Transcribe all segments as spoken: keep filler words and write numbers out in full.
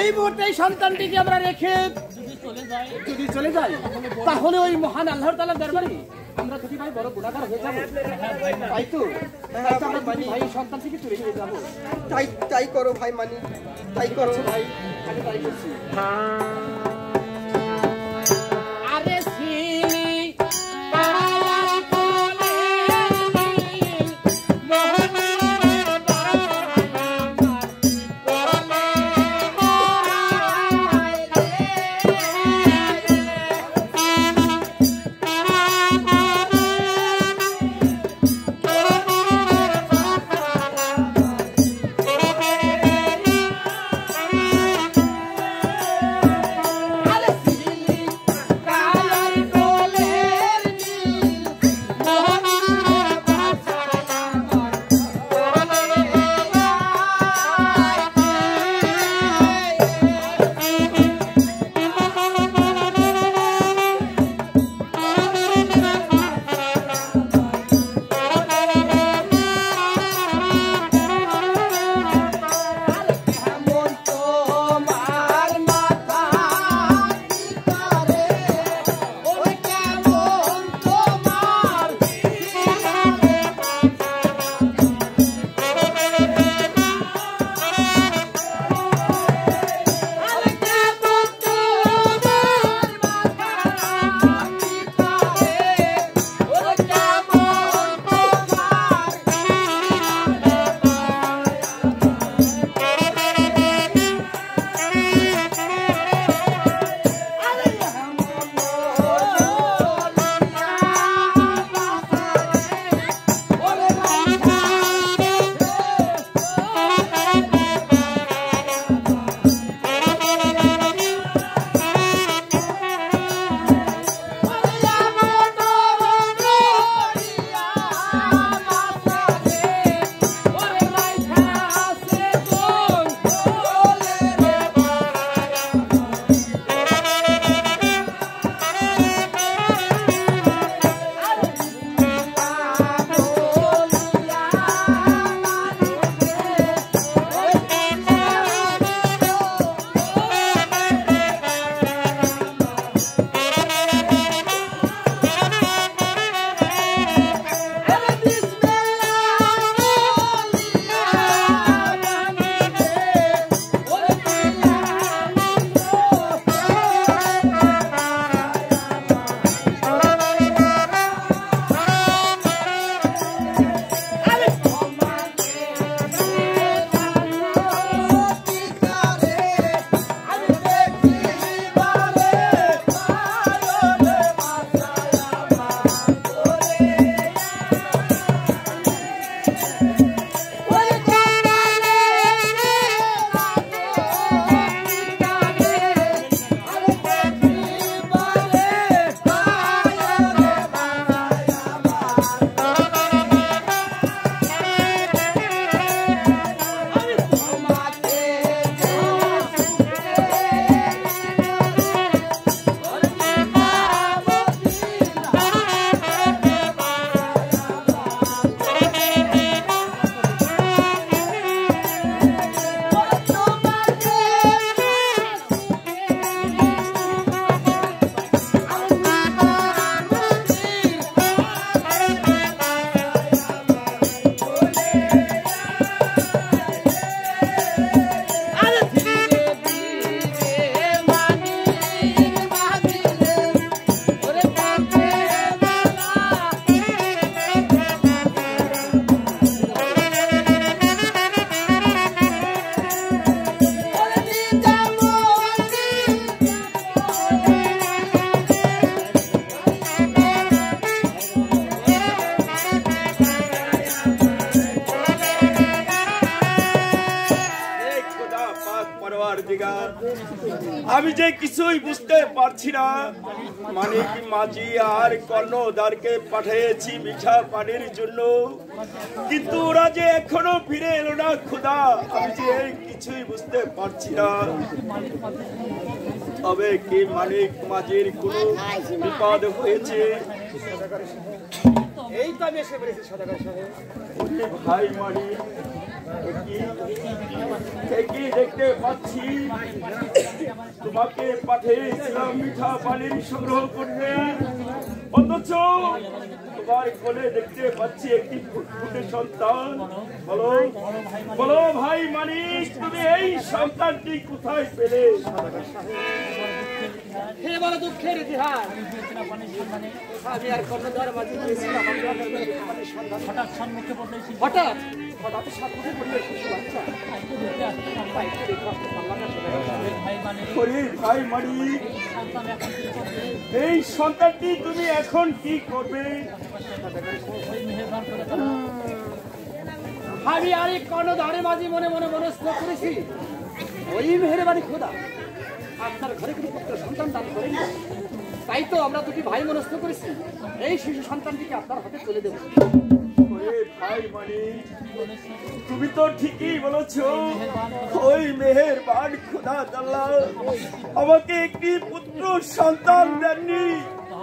এই মুহূর্তে এই সন্তানটিকে আমরা রেখে যদি চলে যাই তাহলে ওই মহান আল্লাহর তাআলার দরবারে আমরা যদি ভাই বড় গুনাহগার হয়ে যাব, তাই তো আমরা মানি ভাই সন্তানটিকে চলে নিয়ে যাব। তাই তাই করো ভাই, মানি তাই করো ভাই, আমি তাই করছি। भाई मालिक देखते पक्षी তোমাকে পাঠিয়েছিলাম মিঠা পানির সংগ্রহ করতে, অথচ তোমার কোলে দেখতে পাচ্ছি একটি ফুটফুটে সন্তান। বলো বলো ভাই মানিক, তুমি এই সন্তানটি কোথায় পেলে? হে বড় দুঃখের ইতিহাস। আমি আর কত ধরে বাজি দিয়েছিলাম, হঠাৎ সম্মুখে পড়েছি, হঠাৎ হঠাৎ সম্মুখে পড়লে শিশু বাচ্চা ভাই মানিক, এই সন্তানটি তুমি এখন কি করবে? আমি আর কত ধরে বাজি মনে মনে মনস্থ করেছি, ওই মেহেরবানি খোদা আপনার ঘরে কোনো পুত্র সন্তান দান করেন, তাই তো আমরা দুটি ভাই মনস্থ করেছি এই শিশু সন্তানটিকে আপনার হাতে তুলে দেব। ভাই মানিক, তুমি তো ঠিকই বলেছো, ওই মেহেরবান খোদা আল্লাহ আমাকে একটি পুত্র সন্তান দেননি।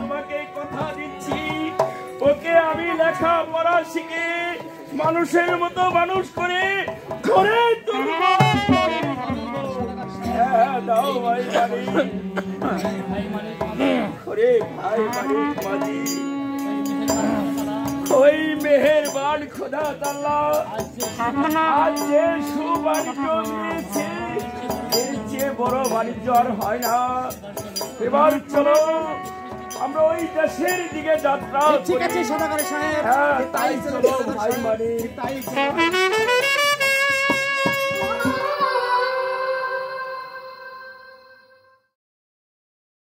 তোমাকে কথা দিচ্ছি, ওকে আমি লেখাপড়া শিখে মানুষের মতো মানুষ করে গড়ে তুলব। হ্যাঁ দাও ভাই মালিক। ওরে ভাই মালিক মালিক, ওই মেহেরবান খোদা তাআলা আজ যে সুবাণিজ্য দিয়েছে, এর চেয়ে বড় বাণিজ্য আর হয় না। এবার চলো আমরা ওই দেশের দিকে যাত্রা। ঠিক আছে সদাগর সাহেব, তাই চলো ভাই মালিক, তাই।